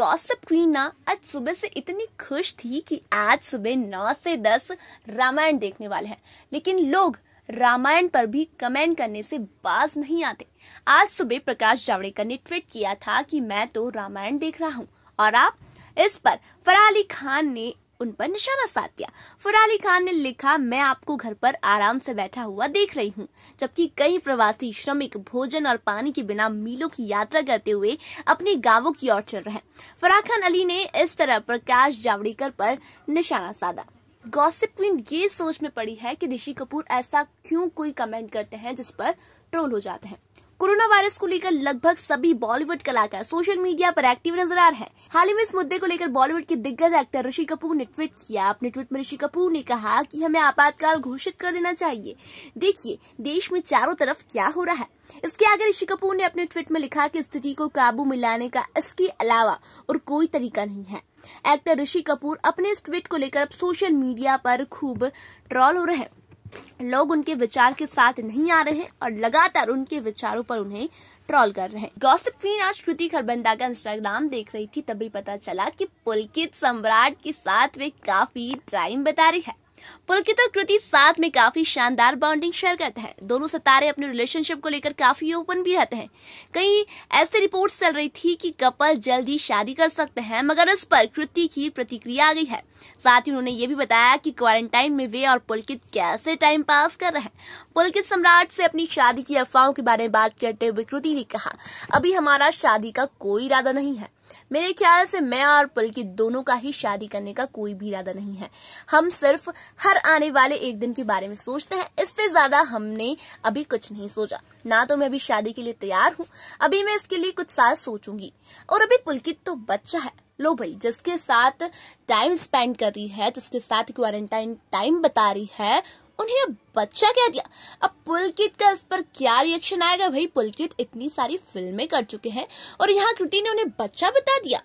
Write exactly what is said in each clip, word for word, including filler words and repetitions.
Gossip queen ना आज सुबह से इतनी खुश थी कि आज सुबह नौ से दस रामायण देखने वाले हैं, लेकिन लोग रामायण पर भी कमेंट करने से बाज नहीं आते। आज सुबह प्रकाश जावड़ेकर ने ट्वीट किया था कि मैं तो रामायण देख रहा हूँ और आप। इस पर फराह अली खान ने उन पर निशाना साध दिया। फराह अली खान ने लिखा, मैं आपको घर पर आराम से बैठा हुआ देख रही हूँ, जबकि कई प्रवासी श्रमिक भोजन और पानी के बिना मीलों की यात्रा करते हुए अपने गांवों की ओर चल रहे हैं। फराह खान अली ने इस तरह प्रकाश जावड़ेकर पर निशाना साधा। गॉसिप क्वीन ये सोच में पड़ी है कि ऋषि कपूर ऐसा क्यों कोई कमेंट करते हैं जिस पर ट्रोल हो जाते हैं। कोरोना वायरस को लेकर लगभग सभी बॉलीवुड कलाकार सोशल मीडिया पर एक्टिव नजर आ रहे हैं। हाल ही में इस मुद्दे को लेकर बॉलीवुड के दिग्गज एक्टर ऋषि कपूर ने ट्वीट किया। अपने ट्वीट में ऋषि कपूर ने कहा कि हमें आपातकाल घोषित कर देना चाहिए। देखिए देश में चारों तरफ क्या हो रहा है। इसके आगे ऋषि कपूर ने अपने ट्वीट में लिखा कि स्थिति को काबू में लाने का इसके अलावा और कोई तरीका नहीं है। एक्टर ऋषि कपूर अपने इस ट्वीट को लेकर अब सोशल मीडिया पर खूब ट्रोल हो रहे हैं। लोग उनके विचार के साथ नहीं आ रहे हैं और लगातार उनके विचारों पर उन्हें ट्रोल कर रहे हैं। गॉसिप क्वीन आज कृति खरबंदा का इंस्टाग्राम देख रही थी, तभी पता चला कि पुलकित सम्राट के साथ वे काफी टाइम बिता रही है। पुलकित और कृति साथ में काफी शानदार बॉन्डिंग शेयर करते हैं। दोनों सितारे अपने रिलेशनशिप को लेकर काफी ओपन भी रहते हैं। कई ऐसे रिपोर्ट्स चल रही थी कि कपल जल्दी शादी कर सकते हैं, मगर इस पर कृति की प्रतिक्रिया आ गई है। साथ ही उन्होंने ये भी बताया कि क्वारंटाइन में वे और पुलकित कैसे टाइम पास कर रहे हैं। पुलकित सम्राट से अपनी शादी की अफवाहों के बारे में बात करते हुए कृति ने कहा, अभी हमारा शादी का कोई इरादा नहीं है। मेरे ख्याल से मैं और पुलकित दोनों का ही शादी करने का कोई भी इरादा नहीं है। हम सिर्फ हर आने वाले एक दिन के बारे में सोचते हैं, इससे ज्यादा हमने अभी कुछ नहीं सोचा। ना तो मैं अभी शादी के लिए तैयार हूँ, अभी मैं इसके लिए कुछ साल सोचूंगी, और अभी पुलकित तो बच्चा है। लो भाई, जिसके साथ टाइम स्पेंड कर रही है, जिसके साथ क्वारंटाइन टाइम बता रही है, उन्हें बच्चा कह दिया। अब पुलकित का इस पर क्या रिएक्शन आएगा? भाई पुलकित इतनी सारी फिल्में कर चुके हैं और यहाँ कृति ने उन्हें बच्चा बता दिया।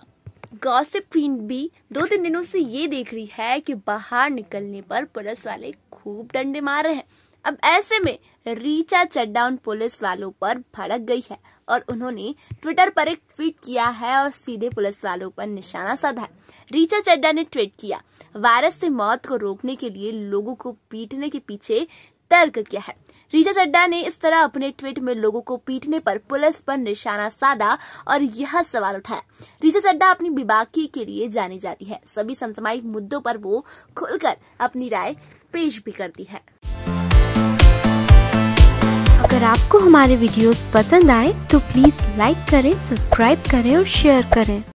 गॉसिप क्वीन भी दो तीन दिनों से ये देख रही है कि बाहर निकलने पर पुलिस वाले खूब डंडे मार रहे हैं। अब ऐसे में रीचा चड्डा उन पुलिस वालों पर भड़क गई है और उन्होंने ट्विटर पर एक ट्वीट किया है और सीधे पुलिस वालों पर निशाना साधा है। रीचा चड्डा ने ट्वीट किया, वायरस से मौत को रोकने के लिए लोगों को पीटने के पीछे तर्क क्या है। रीचा चड्डा ने इस तरह अपने ट्वीट में लोगों को पीटने पर पुलिस पर निशाना साधा और यह सवाल उठाया। रीचा चड्डा अपनी बेबाकी के लिए जानी जाती है। सभी समसामयिक मुद्दों पर वो खुलकर अपनी राय पेश भी करती है। अगर आपको हमारे वीडियोस पसंद आए तो प्लीज़ लाइक करें, सब्सक्राइब करें और शेयर करें।